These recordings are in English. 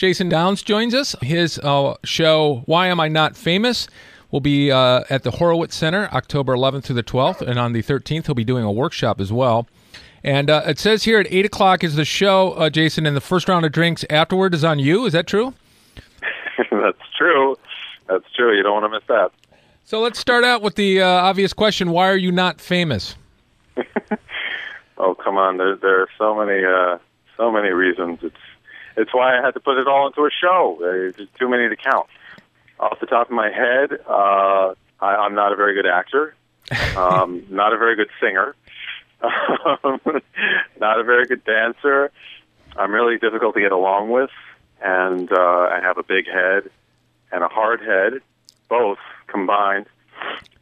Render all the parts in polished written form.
Jason Downs joins us. His show, Why Am I Not Famous?, will be at the Horowitz Center October 11th through the 12th. And on the 13th, he'll be doing a workshop as well. And it says here at 8 o'clock is the show, Jason, and the first round of drinks afterward is on you. Is that true? That's true. You don't want to miss that. So let's start out with the obvious question. Why are you not famous? Oh, come on. There are so many reasons. It's why I had to put it all into a show. There's too many to count. Off the top of my head, I'm not a very good actor, not a very good singer, not a very good dancer. I'm really difficult to get along with, and I have a big head and a hard head, both combined.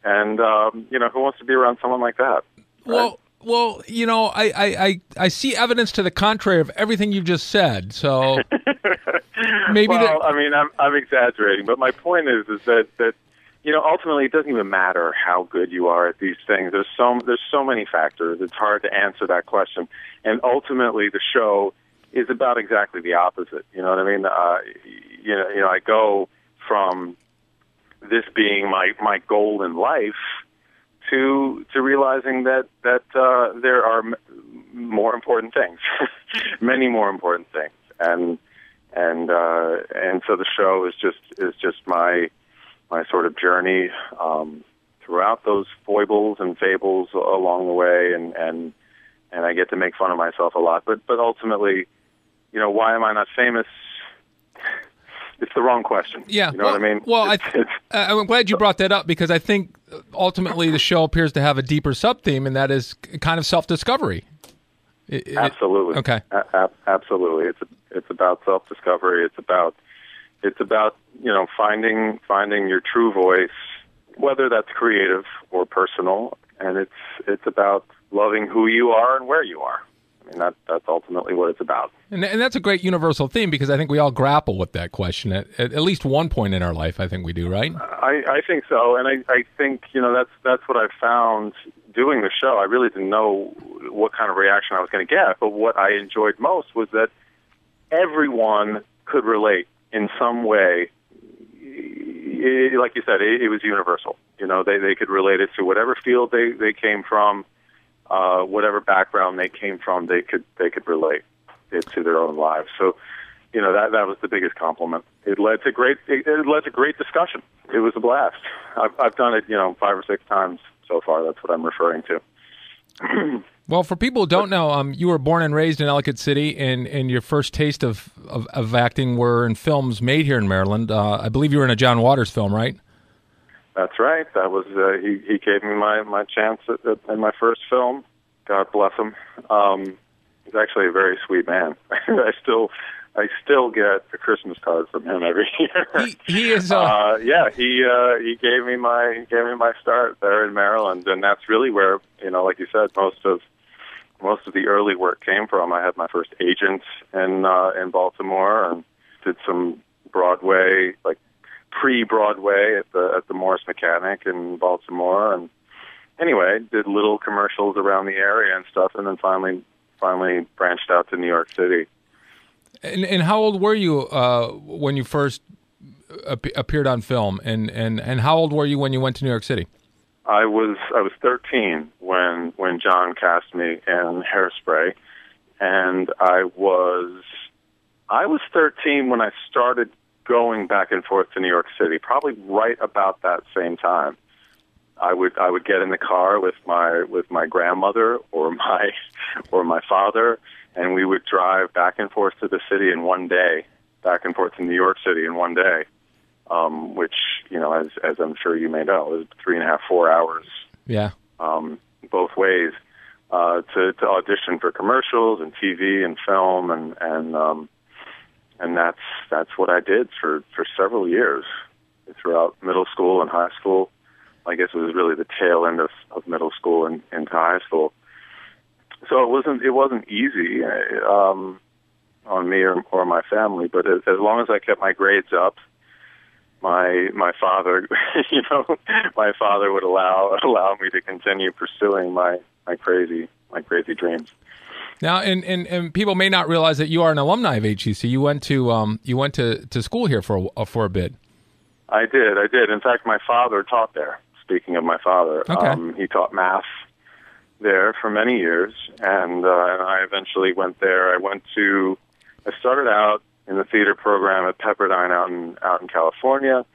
And, who wants to be around someone like that? Right? Well, I see evidence to the contrary of everything you've just said, so maybe... Well, I'm exaggerating, but my point is that ultimately it doesn't even matter how good you are at these things. There's so many factors. It's hard to answer that question, and ultimately the show is about exactly the opposite. You know what I mean? I go from this being my goal in life to realizing that there are more important things, many more important things, and so the show is just my sort of journey throughout those foibles and fables along the way, and I get to make fun of myself a lot, but ultimately, why am I not famous? It's the wrong question. Yeah. You know what I mean? Well, I'm glad you brought that up, because I think ultimately the show appears to have a deeper sub-theme, and that is kind of self-discovery. Absolutely. Okay. Absolutely. It's about self-discovery. It's about finding your true voice, whether that's creative or personal, and it's about loving who you are and where you are. And that's ultimately what it's about. And that's a great universal theme, because I think we all grapple with that question at least one point in our life. I think we do, right? I think so. And I think, that's what I found doing the show. I really didn't know what kind of reaction I was going to get. But what I enjoyed most was that everyone could relate in some way. Like you said, it was universal. They could relate it to whatever field they came from. Whatever background they came from, they could relate it to their own lives. So, that was the biggest compliment. It led to great discussion. It was a blast. I've done it, 5 or 6 times so far. That's what I'm referring to. Well, for people who don't know, you were born and raised in Ellicott City, and your first taste of acting were in films made here in Maryland. I believe you were in a John Waters film, right? That's right. That was he gave me my chance in my first film. God bless him. He's actually a very sweet man. I still get a Christmas card from him every year. He is. He gave me my start there in Maryland, and that's really where like you said, most of the early work came from. I had my first agent in Baltimore, and did some Broadway, like pre-Broadway at the Morris Mechanic in Baltimore, and anyway, did little commercials around the area and stuff, and then finally branched out to New York City. And how old were you when you first appeared on film, and how old were you when you went to New York City? I was 13 when John cast me in Hairspray, and I was 13 when I started going back and forth to New York City, probably right about that same time. I would get in the car with my grandmother or my father, and we would drive back and forth to the city in one day, back and forth to New York City in one day, which as I'm sure you may know, is 3.5-4 hours. Yeah. Both ways to audition for commercials and TV and film and that's what I did for several years throughout middle school and high school. I guess it was really the tail end of middle school and into high school. So it wasn't easy on me or my family. But as long as I kept my grades up, my father, my father would allow me to continue pursuing my crazy dreams. Now, and people may not realize that you are an alumni of HEC. You went to you went to school here for a bit. I did. In fact, my father taught there. Speaking of my father, okay. He taught math there for many years, and I eventually went there. I started out in the theater program at Pepperdine out in California,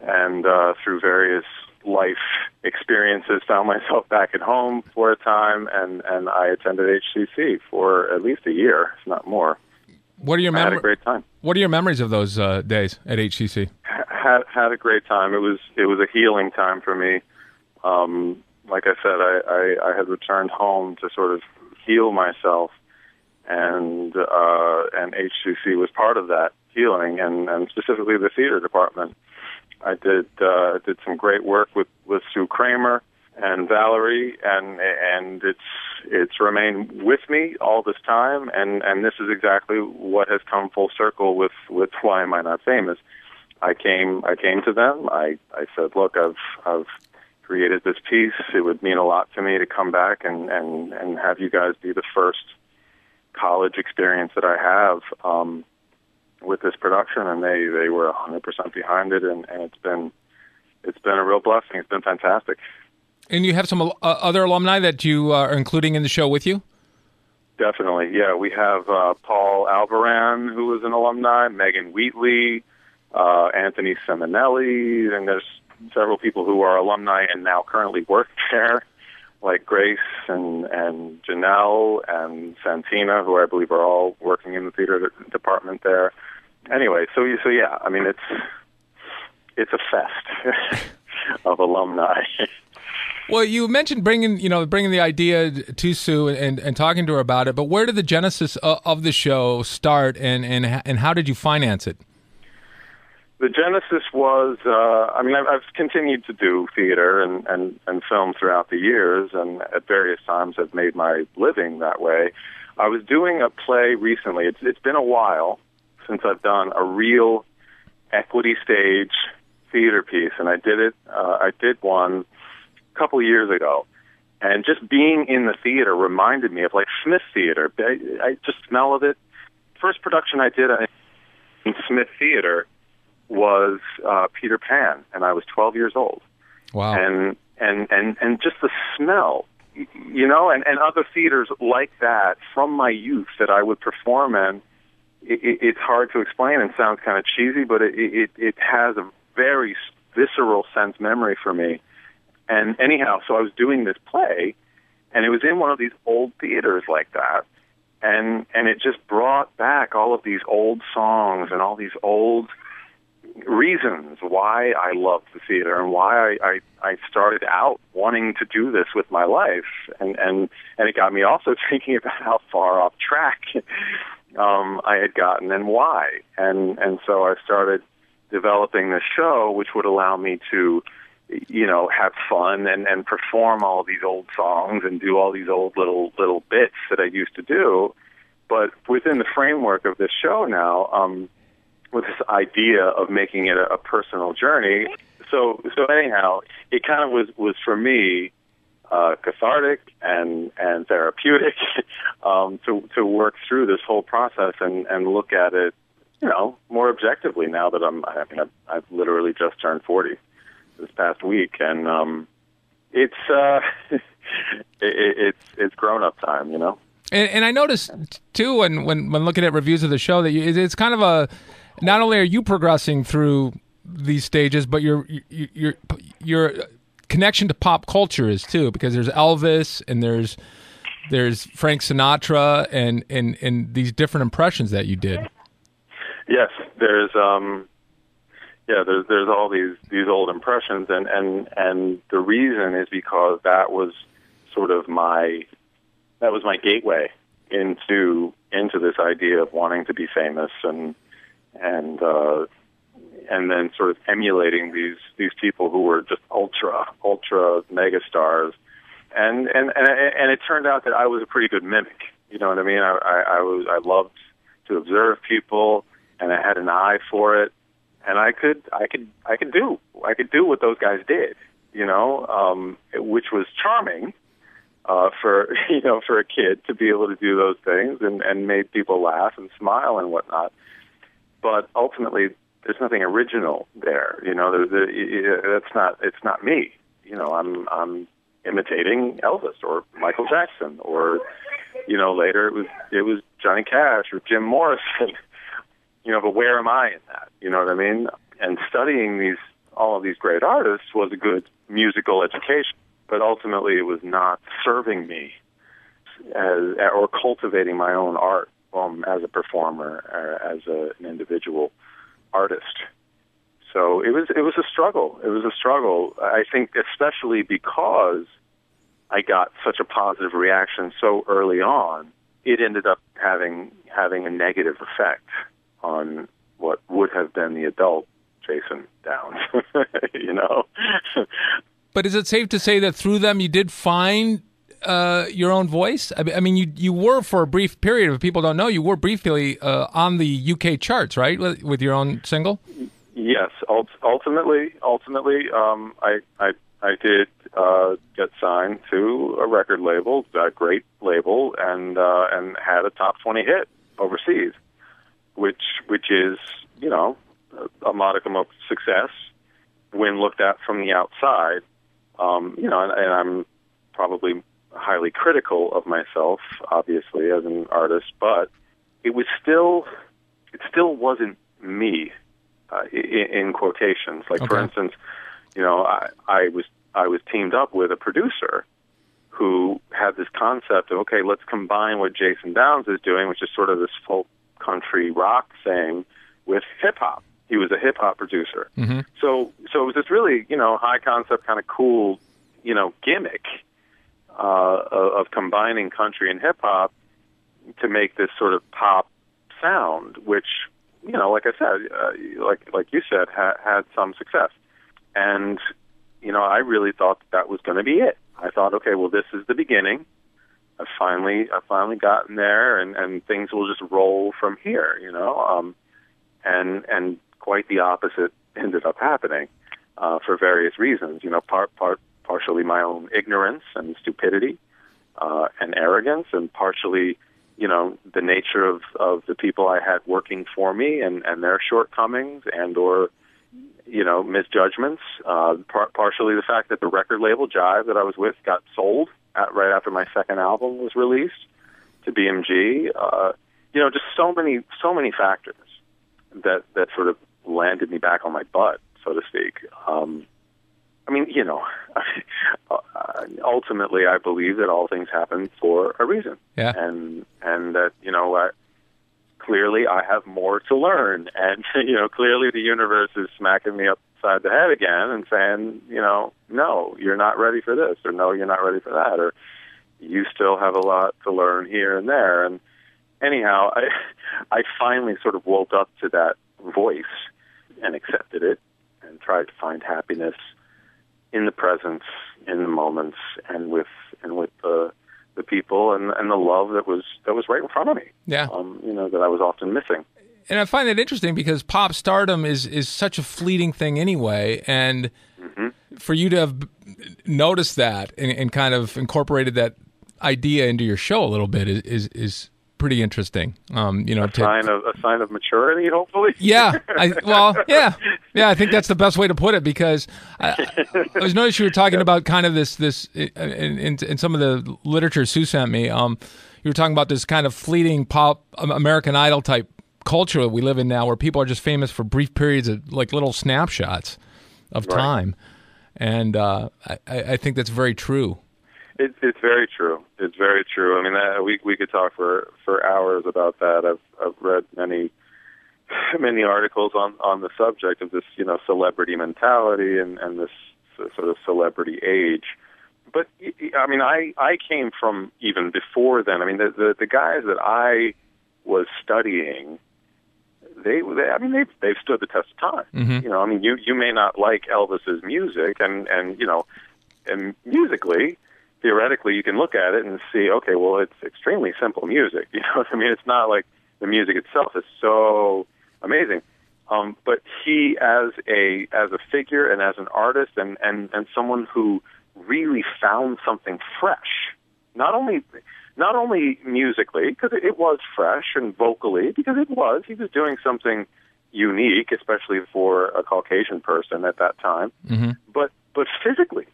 and through various life experiences, found myself back at home for a time, and I attended HCC for at least a year, if not more. I had a great time. What are your memories of those days at HCC? Had a great time. It was a healing time for me. Like I said, I had returned home to sort of heal myself, and HCC was part of that healing, and specifically the theater department. I did some great work with Sue Kramer and Valerie, and it's remained with me all this time, and this is exactly what has come full circle with Why Am I Not Famous? I came to them. I said, look, I've created this piece. It would mean a lot to me to come back and have you guys be the first college experience that I have with this production, and they were 100% behind it, and it's been a real blessing. It's been fantastic. And you have some other alumni that you are including in the show with you? Definitely, yeah. We have Paul Alvaran, who is an alumni, Megan Wheatley, Anthony Ciminelli, and there's several people who are alumni and now currently work there, like Grace and Janelle and Santina, who I believe are all working in the theater department there. Anyway, so yeah, I mean, it's a fest of alumni. Well, you mentioned bringing the idea to Sue and talking to her about it, but where did the genesis of the show start, and how did you finance it? The genesis was, I've continued to do theater and film throughout the years, and at various times I've made my living that way. I was doing a play recently. It's been a while since I've done a real equity stage theater piece, and I did one a couple of years ago. And just being in the theater reminded me of, like, Smith Theater. I just smell of it. First production I did in Smith Theater was Peter Pan, and I was 12 years old. Wow. And just the smell, you know, and other theaters like that from my youth that I would perform in, it's hard to explain and sounds kind of cheesy, but it has a very visceral sense memory for me. And anyhow, so I was doing this play, and it was in one of these old theaters like that, and it just brought back all of these old songs and all these old reasons why I loved the theater and why I started out wanting to do this with my life, and it got me also thinking about how far off track I had gotten and why, and so I started developing this show, which would allow me to, you know, have fun and perform all these old songs and do all these old little bits that I used to do, but within the framework of this show now, with this idea of making it a personal journey. So anyhow, it kind of was for me cathartic and therapeutic to work through this whole process and look at it, you know, more objectively now that I've literally just turned 40 this past week, and it's it's grown up time, you know. And I noticed too, when looking at reviews of the show, that it's kind of a, not only are you progressing through these stages, but your connection to pop culture is too, because there's Elvis and there's Frank Sinatra and these different impressions that you did. Yes, there's all these old impressions, and the reason is because that was sort of my gateway into this idea of wanting to be famous and then sort of emulating these people who were just ultra mega stars, and it turned out that I was a pretty good mimic. You know what I mean? I loved to observe people, and I had an eye for it, and I could do what those guys did, you know, which was charming. for a kid to be able to do those things and made people laugh and smile and whatnot. But ultimately, there's nothing original there. You know, it's not me. You know, I'm imitating Elvis or Michael Jackson, or you know, later it was Johnny Cash or Jim Morrison. You know, but where am I in that? You know what I mean? And studying all of these great artists was a good musical education. But ultimately, it was not serving me or cultivating my own art as a performer or as an individual artist. So it was a struggle. It was a struggle, I think, especially because I got such a positive reaction so early on. It ended up having a negative effect on what would have been the adult Jason Downs, you know? But is it safe to say that through them you did find your own voice? I mean, you were for a brief period. If people don't know, you were briefly on the UK charts, right, with your own single? Yes. Ultimately, I did get signed to a record label, a great label, and had a top 20 hit overseas, which is, you know, a modicum of success when looked at from the outside. You know, and I'm probably highly critical of myself, obviously, as an artist, but it still wasn't me, in quotations. Like, okay. For instance, you know, I was teamed up with a producer who had this concept of, okay, let's combine what Jason Downs is doing, which is sort of this folk country rock thing, with hip hop. He was a hip hop producer. Mm-hmm. So it was this really, you know, high concept, kind of cool, you know, gimmick of combining country and hip hop to make this sort of pop sound, which, you know, like I said, like you said, had some success. And, you know, I really thought that was going to be it. I thought, okay, well, this is the beginning. I've finally gotten there, and things will just roll from here, you know. And quite the opposite ended up happening for various reasons. You know, partially my own ignorance and stupidity and arrogance, and partially, you know, the nature of the people I had working for me and their shortcomings and or, you know, misjudgments. Partially the fact that the record label Jive that I was with got sold right after my second album was released to BMG. You know, just so many factors that sort of landed me back on my butt, so to speak. I mean, you know, ultimately I believe that all things happen for a reason. Yeah. And that, you know, clearly I have more to learn. And, you know, clearly the universe is smacking me upside the head again and saying, you know, no, you're not ready for this, or no, you're not ready for that, or you still have a lot to learn here and there. And anyhow, I finally sort of woke up to that voice and accepted it and tried to find happiness in the presence, in the moments, and with the people and the love that was right in front of me. Yeah, you know, that I was often missing. And I find that interesting because pop stardom is such a fleeting thing anyway, and mm-hmm. for you to have noticed that and kind of incorporated that idea into your show a little bit is pretty interesting. You know, a sign of maturity, hopefully. Yeah. I think that's the best way to put it, because I was noticing you were talking about kind of this in some of the literature Sue sent me. You were talking about this kind of fleeting pop American Idol type culture that we live in now, where people are just famous for brief periods of, like, little snapshots of time, and I think that's very true. It's very true. It's very true. I mean, we could talk for hours about that. I've read many articles on the subject of this, you know, celebrity mentality and this sort of celebrity age. But I mean, I came from even before then. I mean, the guys that I was studying, they've stood the test of time. Mm-hmm. You know, I mean, you may not like Elvis's music, and you know, and musically, theoretically, you can look at it and see, okay, well, it's extremely simple music. You know what I mean? It's not like the music itself is so amazing. But he, as a figure and as an artist and someone who really found something fresh not only musically, because it was fresh, and vocally, because he was doing something unique, especially for a Caucasian person at that time, mm-hmm. but physically,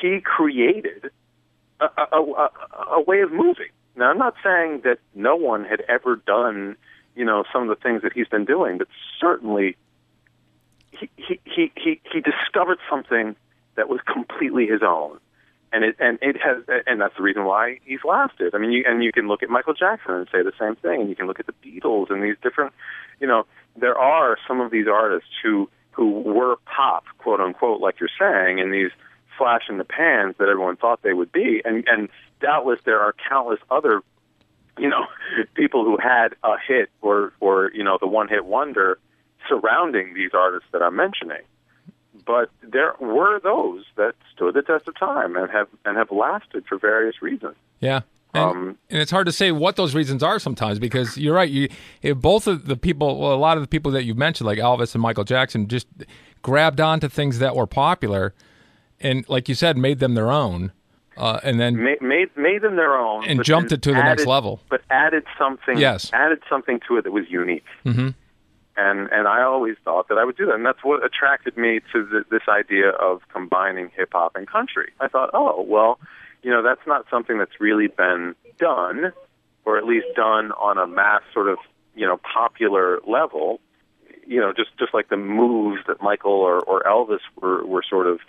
he created a way of moving. Now, I'm not saying that no one had ever done, some of the things that he's been doing, but certainly he discovered something that was completely his own, and that's the reason why he's lasted. I mean, you can look at Michael Jackson and say the same thing, and you can look at the Beatles and these different, there are some of these artists who were pop, quote unquote, like you're saying, and these flash in the pans that everyone thought they would be, and doubtless there are countless other, people who had a hit or the one hit wonder surrounding these artists that I'm mentioning. But there were those that stood the test of time and have lasted for various reasons. Yeah. And it's hard to say what those reasons are sometimes, because you're right. If both of the people, well, a lot of the people that you mentioned, like Elvis and Michael Jackson, just grabbed onto things that were popular and, like you said, made them their own. And then made them their own. And jumped it to the next level. But added something, yes. Added something to it that was unique. Mm-hmm. And I always thought that I would do that. And that's what attracted me to this idea of combining hip-hop and country. I thought, that's not something that's really been done, or at least done on a mass sort of, popular level. Just like the moves that Michael or Elvis were sort of,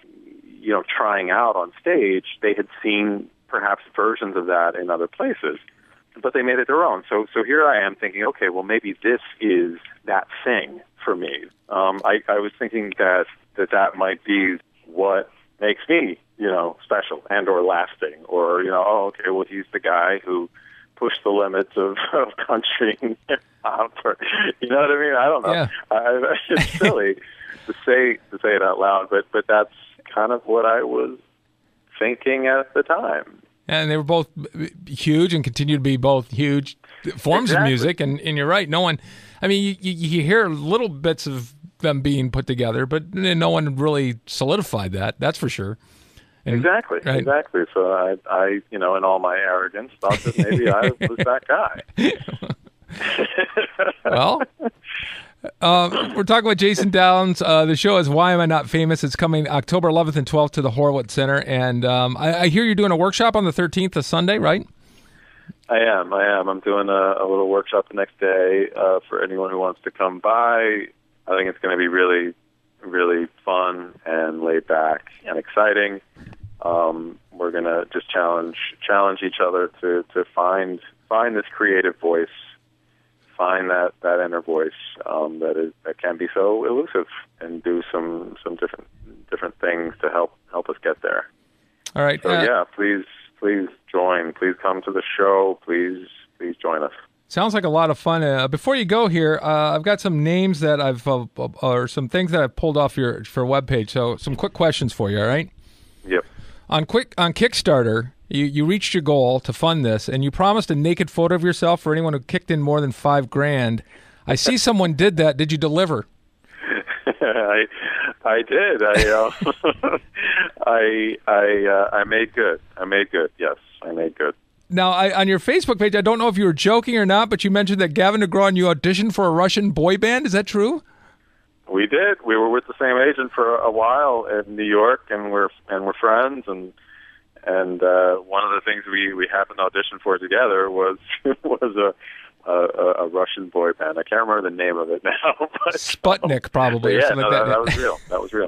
trying out on stage, they had seen perhaps versions of that in other places, but they made it their own. So here I am thinking, okay, well, maybe this is that thing for me. I was thinking that might be what makes me, special and or lasting, or, okay, well, he's the guy who pushed the limits of country and hip-hop, or, you know what I mean? I don't know. Yeah. It's silly to say it out loud, but that's kind of what I was thinking at the time. And they were both huge and continue to be both huge forms exactly. of music. And you're right. No one, I mean, you hear little bits of them being put together, but no one really solidified that. That's for sure. And, exactly. Right. Exactly. So I, in all my arrogance, thought that maybe I was that guy. Well, we're talking with Jason Downs. The show is Why Am I Not Famous? It's coming October 11th and 12th to the Horowitz Center. And I hear you're doing a workshop on the 13th, a Sunday, right? I am. I'm doing a little workshop the next day for anyone who wants to come by. I think it's going to be really, really fun and laid back and exciting. We're going to just challenge each other to find this creative voice. Find that inner voice that can be so elusive, and do some different things to help us get there. All right. So yeah, please join. Please come to the show. Please join us. Sounds like a lot of fun. Before you go here, I've got some names that I've or some things that I've pulled off your webpage. So some quick questions for you. All right. Yep. On Kickstarter. You reached your goal to fund this, and you promised a naked photo of yourself for anyone who kicked in more than $5,000. I see someone did that. Did you deliver? I did. I made good. I made good. Yes, I made good. Now, on your Facebook page, I don't know if you were joking or not, but you mentioned that Gavin DeGraw and you auditioned for a Russian boy band. Is that true? We did. We were with the same agent for a while in New York, and we're friends . And one of the things we happened to audition for together was a Russian boy band. I can't remember the name of it now. But, Sputnik, probably. Or something like that. That was real.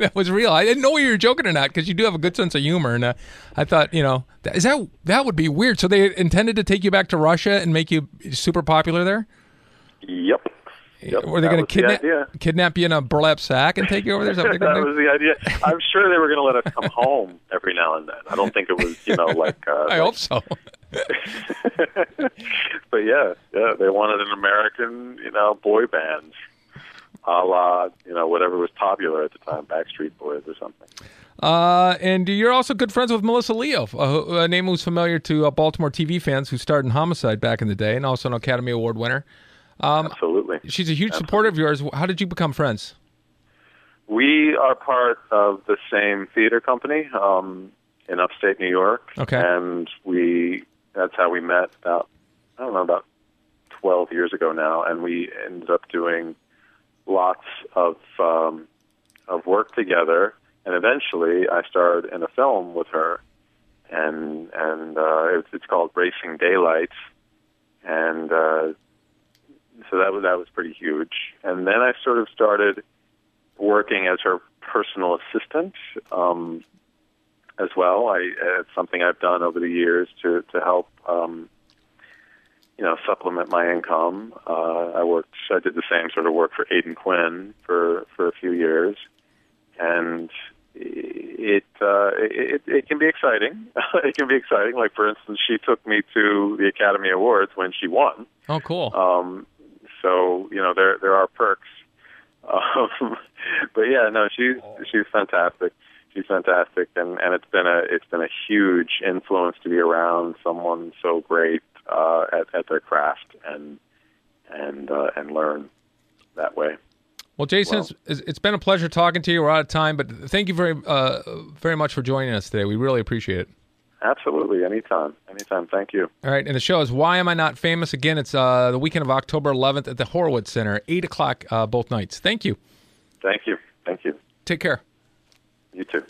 That was real. I didn't know whether you were joking or not, because you do have a good sense of humor. And I thought, that would be weird. So they intended to take you back to Russia and make you super popular there? Yep. Were they going to kidnap you in a burlap sack and take you over there? Something that was the idea. I'm sure they were going to let us come home every now and then. I don't think it was, like... I hope so. But yeah, they wanted an American, boy band, a la, whatever was popular at the time, Backstreet Boys or something. And you're also good friends with Melissa Leo, a name who's familiar to Baltimore TV fans, who starred in Homicide back in the day, and also an Academy Award winner. Absolutely. She's a huge supporter of yours. How did you become friends? We are part of the same theater company, in upstate New York. Okay. And that's how we met about 12 years ago now. And we ended up doing lots of work together. And eventually I starred in a film with her, and it's called Racing Daylights. And so that was pretty huge. And then I sort of started working as her personal assistant as well. It's something I've done over the years to help supplement my income. I did the same sort of work for Aiden Quinn for a few years, and it can be exciting. It can be exciting. Like, for instance, she took me to the Academy Awards when she won. Oh, cool. So, there are perks. But yeah, no, she's fantastic. She's fantastic, and it's been a huge influence to be around someone so great at their craft and learn that way. Well, Jason, it's been a pleasure talking to you. We're out of time, but thank you very much for joining us today. We really appreciate it. Absolutely. Anytime. Thank you. All right. And the show is Why Am I Not Famous? Again, it's the weekend of October 11th at the Horowitz Center, 8 o'clock both nights. Thank you. Take care. You too.